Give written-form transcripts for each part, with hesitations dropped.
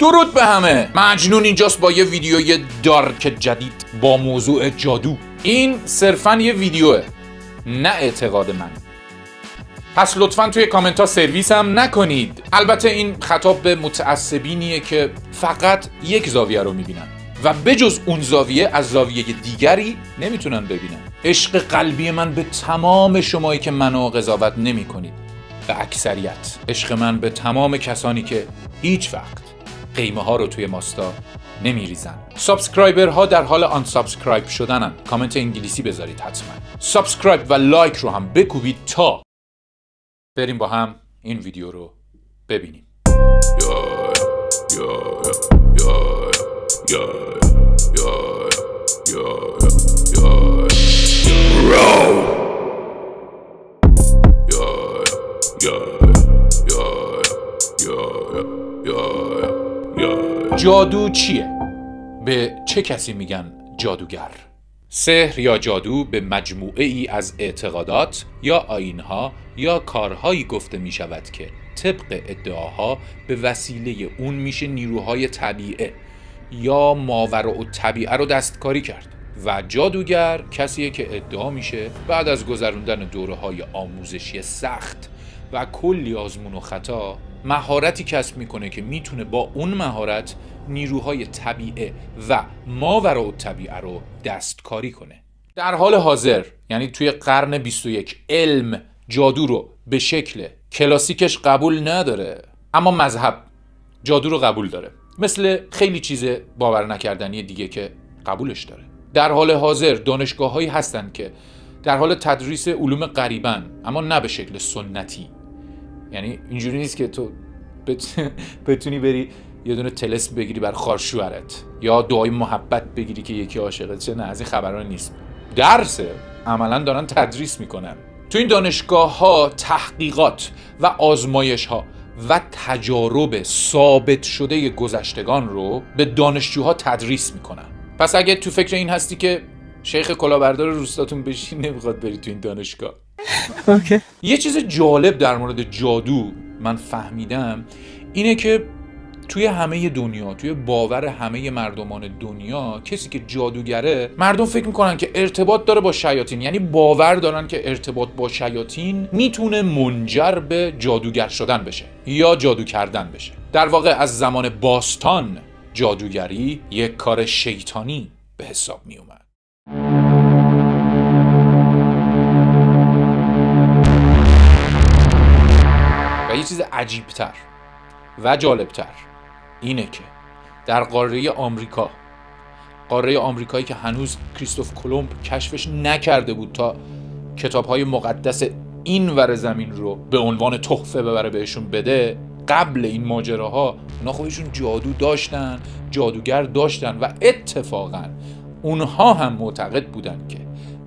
درود به همه. مجنون اینجاست با یه ویدیوی دارک جدید با موضوع جادو. این صرفاً یه ویدیوه، نه اعتقاد من. پس لطفاً توی کامنت ها سرویس هم نکنید. البته این خطاب به متعصبینیه که فقط یک زاویه رو میبینن و بجز اون زاویه از زاویه دیگری نمیتونن ببینن. عشق قلبی من به تمام شمایی که منو قضاوت نمی کنید، به اکثریت. عشق من به تمام کسانی که هیچ وقت قیمه ها رو توی ماستا نمی ریزن. سابسکرایبر ها در حال آن سابسکرایب شدنن. کامنت انگلیسی بذارید حتما. سابسکرایب و لایک رو هم بکوبید تا بریم با هم این ویدیو رو ببینیم. جادو چیه؟ به چه کسی میگن جادوگر؟ سحر یا جادو به مجموعه ای از اعتقادات یا آیینها یا کارهایی گفته می شود که طبق ادعاها به وسیله اون میشه نیروهای طبیعه یا ماوراءالطبیعه رو دستکاری کرد. و جادوگر کسیه که ادعا میشه بعد از گذروندن دوره‌های آموزشی سخت و کلی آزمون و خطا مهارتی کسب میکنه که میتونه با اون مهارت نیروهای طبیعه و ماوراءالطبیعه رو دستکاری کنه. در حال حاضر، یعنی توی قرن 21، علم جادو رو به شکل کلاسیکش قبول نداره، اما مذهب جادو رو قبول داره، مثل خیلی چیز باور نکردنی دیگه که قبولش داره. در حال حاضر دانشگاه‌هایی هستن که در حال تدریس علوم غریبن، اما نه به شکل سنتی. یعنی اینجوری نیست که تو بتونی بری یه دونه تلس بگیری بر خارشوهرت یا دعای محبت بگیری که یکی عاشقت شه. نه، از این خبران نیست. درس عملا دارن تدریس میکنن. تو این دانشگاه ها تحقیقات و آزمایش ها و تجارب ثابت شده گذشتگان رو به دانشجوها تدریس میکنن. پس اگه تو فکر این هستی که شیخ کلاهبردار روستاتون بشی، نمیخواد بری تو این دانشگاه. یه چیز جالب در مورد جادو من فهمیدم اینه که توی همه دنیا، توی باور همه مردمان دنیا، کسی که جادوگره، مردم فکر میکنن که ارتباط داره با شیاطین. یعنی باور دارن که ارتباط با شیاطین میتونه منجر به جادوگر شدن بشه یا جادو کردن بشه. در واقع از زمان باستان جادوگری یک کار شیطانی به حساب میومد. و یه چیز عجیبتر و جالبتر اینه که در قاره آمریکایی که هنوز کریستوف کلمب کشفش نکرده بود تا کتابهای مقدس این ور زمین رو به عنوان تحفه ببره بهشون بده، قبل این ماجراها اونا خودشون جادو داشتن، جادوگر داشتن و اتفاقا اونها هم معتقد بودن که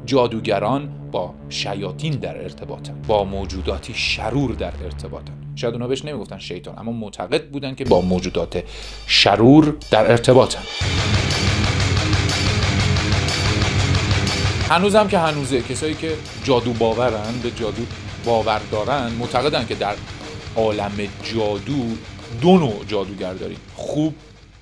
جادوگران با شیاطین در ارتباطن، با موجوداتی شرور در ارتباطن. شاید اونا بهش نمیگفتن شیطان، اما معتقد بودن که با موجودات شرور در ارتباطن. هنوزم که هنوزه کسایی که جادو باورن، به جادو باور دارن، معتقدن که در عالم جادو دو نوع جادوگر داریم: خوب،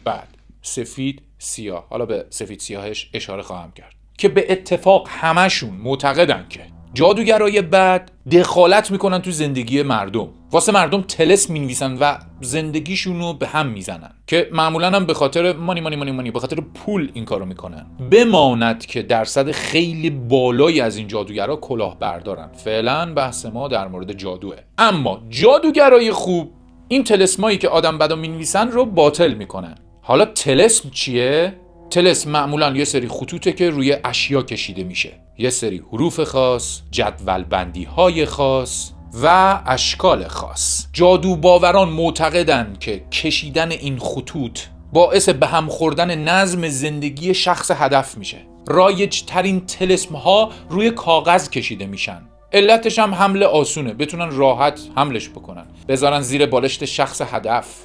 بد، سفید، سیاه. حالا به سفید سیاهش اشاره خواهم کرد که به اتفاق همشون معتقدن که جادوگرای بد دخالت میکنن تو زندگی مردم، واسه مردم تلس مینویسن و زندگیشون رو به هم میزنن، که معمولا هم به خاطر مانی، به خاطر پول این کارو میکنن. بماند که درصد خیلی بالایی از این جادوگرا کلاه بردارن. فعلا بحث ما در مورد جادوه. اما جادوگرای خوب این تلسمایی که آدم بدا مینویسن رو باطل میکنن. حالا تلسم چیه؟ تلسم معمولا یه سری خطوطه که روی اشیا کشیده میشه، یه سری حروف خاص، جدول بندی های خاص و اشکال خاص. جادو باوران معتقدن که کشیدن این خطوط باعث به هم خوردن نظم زندگی شخص هدف میشه. رایج ترین تلسم ها روی کاغذ کشیده میشن. علتش هم حمل آسونه، بتونن راحت حملش بکنن، بذارن زیر بالشت شخص هدف،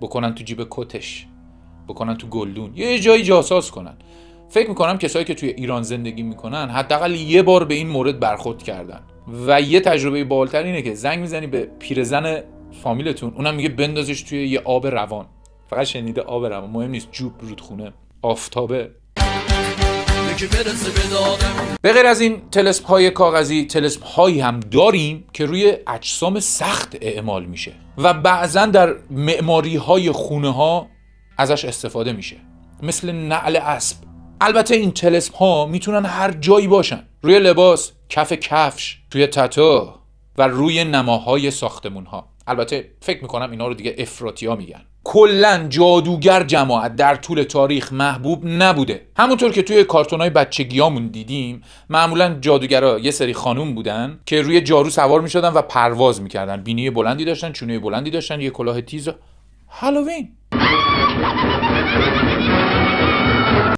بکنن تو جیب کتش، بکنن تو گلدون، یه جایی جاساز کنن. فکر میکنم کسایی که توی ایران زندگی میکنن حداقل یه بار به این مورد برخورد کردن. و یه تجربه بالتر اینه که زنگ میزنی به پیرزن فامیلتون، اونم میگه بندازش توی یه آب روان. فقط شنیده آب رم، مهم نیست جوب، رودخونه، آفتابه. به غیر از این تلسپ های کاغذی، تلسپ هایی هم داریم که روی اجسام سخت اعمال میشه و بعضا در معماری های خونه ها ازش استفاده میشه، مثل نعل اسب. البته این تلسپ ها میتونن هر جایی باشن، روی لباس، کف کفش، توی تتو و روی نماهای ساختمون ها. البته فکر میکنم اینا رو دیگه افراطی ها میگن. کلا جادوگر جماعت در طول تاریخ محبوب نبوده. همونطور که توی کارتونای بچگیامون دیدیم، معمولا جادوگرا یه سری خانوم بودن که روی جارو سوار میشدن و پرواز میکردن، بینی بلندی داشتن، چونه بلندی داشتن، یه کلاه تیز. هالووین.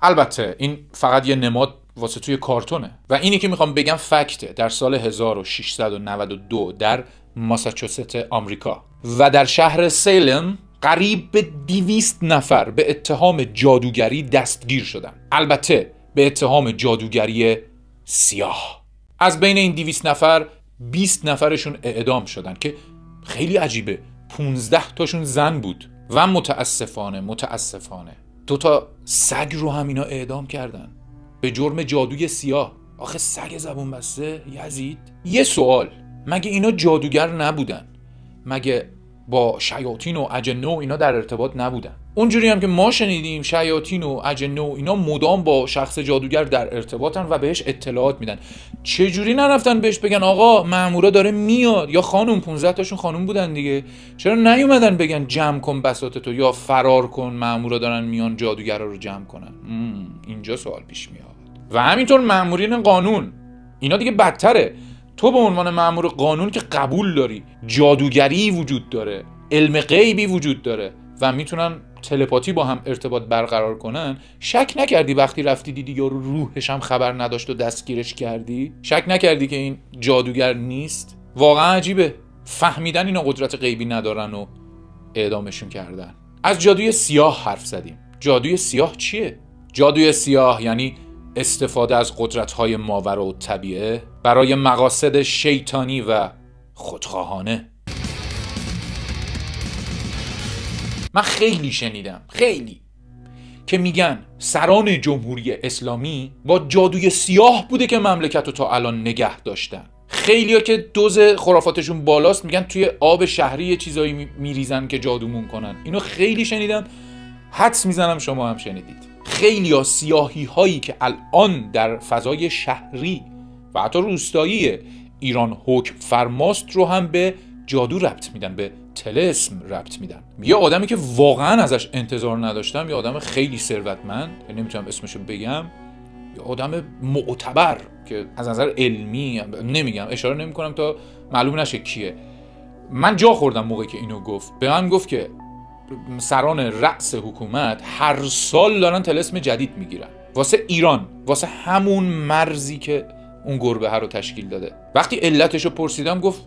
البته این فقط یه نماد واسه توی کارتونه و اینی که میخوام بگم فکته. در سال 1692 در ماساچوست آمریکا و در شهر سیلم قریب به 200 نفر به اتهام جادوگری دستگیر شدن، البته به اتهام جادوگری سیاه. از بین این 200 نفر 20 نفرشون اعدام شدن که خیلی عجیبه، 15 تاشون زن بود و متاسفانه دوتا سگ رو هم اینا اعدام کردن به جرم جادوی سیاه. آخه سگ زبون بسته یزید. یه سوال، مگه اینا جادوگر نبودن؟ مگه با شیاطین و اجنه و اینا در ارتباط نبودن؟ اونجوری هم که ما شنیدیم شیاطین و اجنه و اینا مدام با شخص جادوگر در ارتباطن و بهش اطلاعات میدن. چجوری نرفتن بهش بگن آقا مامورا داره میاد، یا خانم، 15 تاشون خانم بودن دیگه، چرا نیومدن بگن جمع کن بساطتو یا فرار کن، مامورا دارن میان جادوگرا رو جمع کنن؟ اینجا سوال پیش میاد. و همینطور مامورین قانون، اینا دیگه بدتره. تو به عنوان مأمور قانون که قبول داری جادوگری وجود داره، علم غیبی وجود داره و میتونن تلپاتی با هم ارتباط برقرار کنن، شک نکردی وقتی رفتی دیدی یارو روحش هم خبر نداشت و دستگیرش کردی؟ شک نکردی که این جادوگر نیست؟ واقعا عجیبه. فهمیدن اینا قدرت غیبی ندارن و اعدامشون کردن. از جادوی سیاه حرف زدیم. جادوی سیاه چیه؟ جادوی سیاه یعنی استفاده از قدرت‌های ماوراءالطبیعه برای مقاصد شیطانی و خودخواهانه. من خیلی شنیدم، خیلی، که میگن سران جمهوری اسلامی با جادوی سیاه بوده که مملکت رو تا الان نگه داشتن. خیلیا که دوز خرافاتشون بالاست میگن توی آب شهری یه چیزایی میریزن که جادومون کنن. اینو خیلی شنیدم، حدس میزنم شما هم شنیدید. خیلی ها سیاهی هایی که الان در فضای شهری و حتی روستایی ایران حکم فرماست رو هم به جادو ربط میدن، به تلسم ربط میدن. یه آدمی که واقعا ازش انتظار نداشتم، یه آدم خیلی ثروتمند، نمیتونم اسمشو بگم، یه آدم معتبر که از نظر علمی نمیگم، اشاره نمیکنم تا معلوم نشه کیه. من جا خوردم موقعی که اینو گفت. به من گفت که سران رأس حکومت هر سال دارن تلسم جدید میگیرن واسه ایران، واسه همون مرزی که اون گربه ها رو تشکیل داده. وقتی علتش رو پرسیدم گفت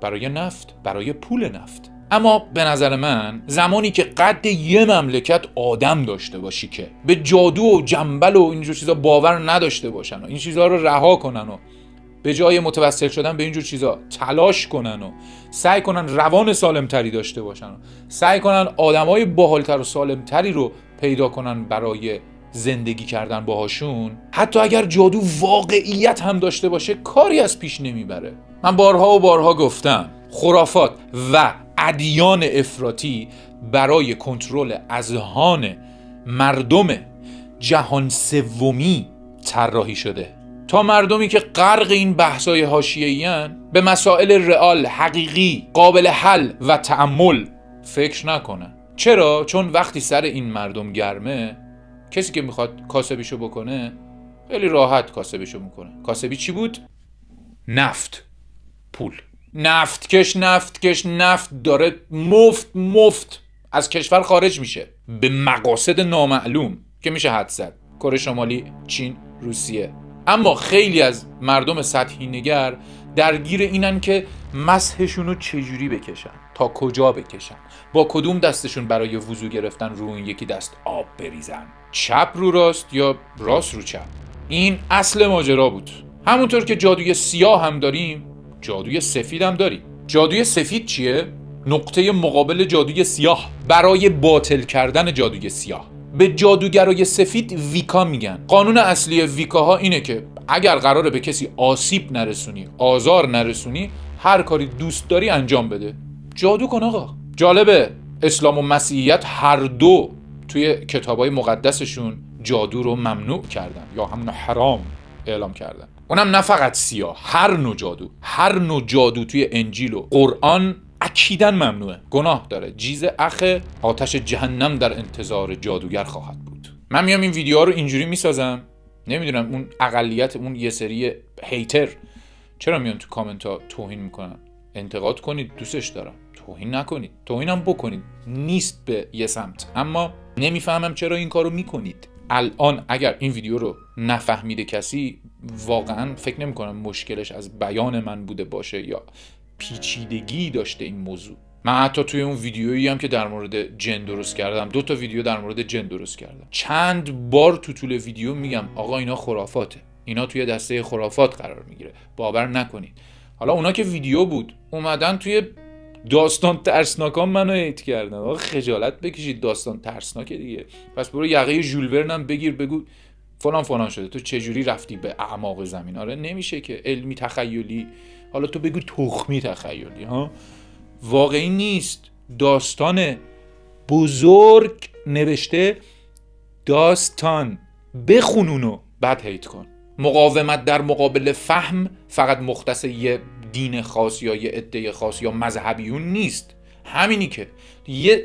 برای نفت، برای پول نفت. اما به نظر من زمانی که قد یه مملکت آدم داشته باشی که به جادو و جنبل و اینجور چیزا باور نداشته باشن و این چیزها رو رها کنن و به جای متوسل شدن به اینجور چیزا تلاش کنن و سعی کنن روان سالمتری داشته باشن و سعی کنن آدمای باحالتر و سالمتری رو پیدا کنن برای زندگی کردن باهاشون، حتی اگر جادو واقعیت هم داشته باشه کاری از پیش نمیبره. من بارها و بارها گفتم خرافات و ادیان افراطی برای کنترل اذهان مردم جهان سومی طراحی شده تا مردمی که غرق این بحث‌های حاشیه‌ای‌ان به مسائل رئال، حقیقی، قابل حل و تأمل فکر نکنن. چرا؟ چون وقتی سر این مردم گرمه، کسی که میخواد کاسبیشو بکنه خیلی راحت کاسبیشو میکنه. کاسبی چی بود؟ نفت، پول. نفت داره مفت از کشور خارج میشه به مقاصد نامعلوم که میشه حد زد، کره شمالی، چین، روسیه. اما خیلی از مردم سطحی نگر درگیر اینن که مسحشون رو چجوری بکشن، تا کجا بکشن، با کدوم دستشون برای وضو گرفتن رو اون یکی دست آب بریزن، چپ رو راست یا راست رو چپ. این اصل ماجرا بود. همونطور که جادوی سیاه هم داریم، جادوی سفید هم داریم. جادوی سفید چیه؟ نقطه مقابل جادوی سیاه برای باطل کردن جادوی سیاه. به جادوگرای سفید ویکا میگن. قانون اصلی ویکاها اینه که اگر قراره به کسی آسیب نرسونی، آزار نرسونی، هر کاری دوست داری انجام بده. جادو کن آقا. جالبه اسلام و مسیحیت هر دو توی کتابای مقدسشون جادو رو ممنوع کردن یا همون حرام اعلام کردن. اونم نه فقط سیاه، هر نوع جادو. هر نوع جادو توی انجیل و قرآن اکیدن ممنوعه، گناه داره. جیز اخه، آتش جهنم در انتظار جادوگر خواهد بود. من میام این ویدیوها رو اینجوری میسازم، نمیدونم اون اقلیت، اون یه سری هیتر چرا میان تو کامنت ها توهین میکنن. انتقاد کنید، دوستش دارم. توهین نکنید، توهین هم بکنید، نیست به یه سمت، اما نمیفهمم چرا این کارو میکنید. الان اگر این ویدیو رو نفهمیده کسی، واقعا فکر نمیکنم مشکلش از بیان من بوده باشه یا پیچیدگی داشته این موضوع. من حتی توی اون ویدیویی هم که در مورد جن درست کردم، 2 تا ویدیو در مورد جن درست کردم، چند بار تو طول ویدیو میگم آقا اینا خرافاته، اینا توی دسته خرافات قرار میگیره، باور نکنید. حالا اونا که ویدیو بود اومدن توی داستان ترسناکان منو ایت کردن. آقا خجالت بکشید، داستان ترسناکه دیگه. پس برو یقه ژول ورن هم بگیر، بگو فلان فلان شده، تو چجوری رفتی به اعماق زمین. آره نمیشه که علمی تخیلی، حالا تو بگو تخمی تخیلی، ها واقعی نیست. داستان بزرگ نوشته، داستان بخون اونو بعد هیت کن. مقاومت در مقابل فهم فقط مختص یه دین خاص یا یه عده خاص یا مذهبیون نیست. همینی که یه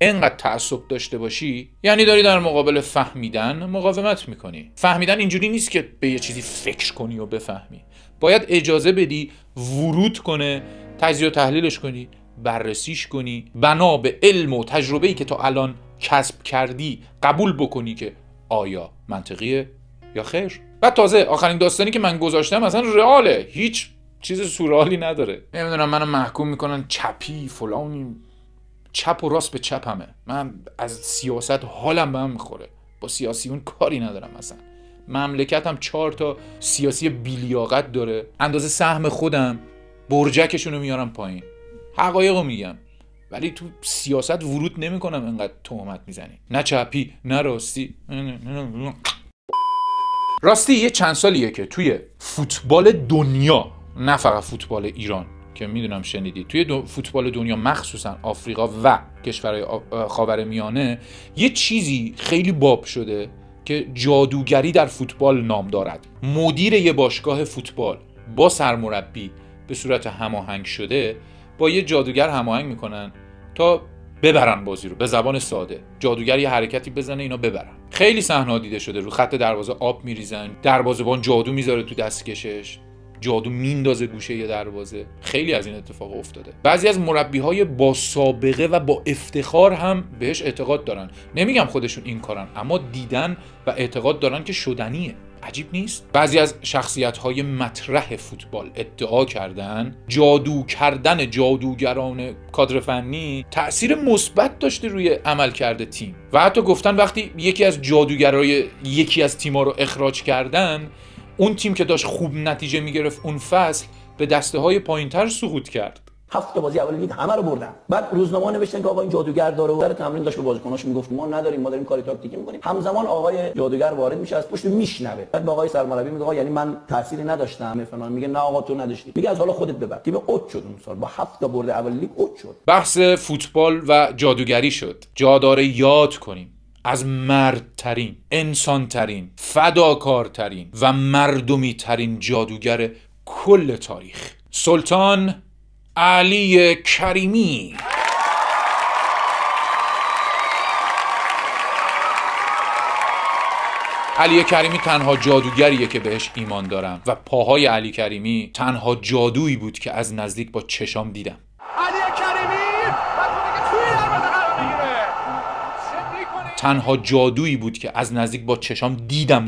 انقدر تعصب داشته باشی یعنی داری در مقابل فهمیدن مقاومت میکنی. فهمیدن اینجوری نیست که به یه چیزی فکر کنی و بفهمی، باید اجازه بدی ورود کنه، تجزیه و تحلیلش کنی، بررسیش کنی، بنا به علم و تجربه‌ای که تا الان کسب کردی قبول بکنی که آیا منطقیه یا خیر. بعد تازه آخرین داستانی که من گذاشتم اصلا رئاله، هیچ چیز سورئالی نداره. نمیدونم منو محکوم میکنن چپی فلانی، چپ و راست به چپ همه. من از سیاست حالم به هم میخوره، با سیاسیون کاری ندارم اصلا. مملکتم 4 تا سیاسی بیلیاقت داره، اندازه سهم خودم برجکشون رو میارم پایین، حقایق رو میگم، ولی تو سیاست ورود نمیکنم. انقدر تهمت میزنی، نه چپی نه راستی. راستی یه چند سالیه که توی فوتبال دنیا، نه فقط فوتبال ایران که میدونم شنیدی، توی فوتبال دنیا مخصوصا آفریقا و کشورهای خاورمیانه یه چیزی خیلی باب شده که جادوگری در فوتبال نام دارد. مدیر یه باشگاه فوتبال با سرمربی به صورت هماهنگ شده با یه جادوگر هماهنگ میکنن تا ببرن بازی رو. به زبان ساده جادوگر یه حرکتی بزنه اینا ببرن. خیلی صحنه‌ها دیده شده، رو خط دروازه آب میریزن، دروازه‌بان جادو میذاره تو دستکشش، جادو میندازه گوشه یه دروازه. خیلی از این اتفاق افتاده. بعضی از مربی‌های با سابقه و با افتخار هم بهش اعتقاد دارن، نمیگم خودشون این کارن، اما دیدن و اعتقاد دارن که شدنیه. عجیب نیست؟ بعضی از شخصیت‌های مطرح فوتبال ادعا کردن جادو کردن جادوگران کادر فنی تأثیر مثبت داشته روی عملکرد تیم، و حتی گفتن وقتی یکی از جادوگرای یکی از تیم‌ها رو اخراج کردن، اون تیم که داشت خوب نتیجه میگرفت اون فصل به دسته های پایین تر سقوط کرد. 7 بازی اول لیگ همه رو بردن. بعد روزنامه نوشتن که آقا این جادوگر داره و در تمرین داشت به بازیکناش میگفت ما نداریم، ما داریم کاری تاکتیکی میکنیم. همزمان آقای جادوگر وارد میشه، از پشت میشنوه. بعد با آقای سرمربی میگه آقا یعنی من تأثیری نداشتم فلان. میگه نه آقا تو نداشتی. میگه از حالا خودت ببر. تیم اوت شد اون سال، با 7 تا برد اول لیگ اوت شد. بحث فوتبال و جادوگری شد. جا داره یاد کنیم از مردترین، انسانترین، فداکارترین و مردمیترین جادوگر کل تاریخ، سلطان علی کریمی. علی کریمی تنها جادوگریه که بهش ایمان دارم و پاهای علی کریمی تنها جادویی بود که از نزدیک با چشام دیدم.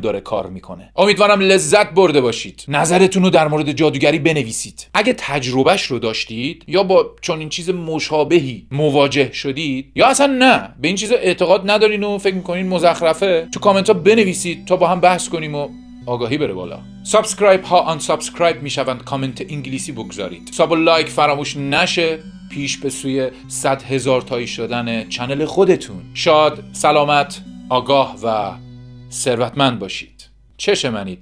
داره کار میکنه. امیدوارم لذت برده باشید. نظرتون رو در مورد جادوگری بنویسید. اگه تجربهش رو داشتید یا با چنین چیز مشابهی مواجه شدید، یا اصلا نه به این چیز اعتقاد ندارین و فکر میکنین مزخرفه، تو کامنت ها بنویسید تا با هم بحث کنیم و آگاهی بره بالا. سابسکرایب ها آن سابسکرایب میشوند. کامنت انگلیسی بگذارید، ساب و لایک فراموش نشه. پیش به سوی 100,000 تایی شدن چنل خودتون. شاد، سلامت، آگاه و ثروتمند باشید. چشمنید.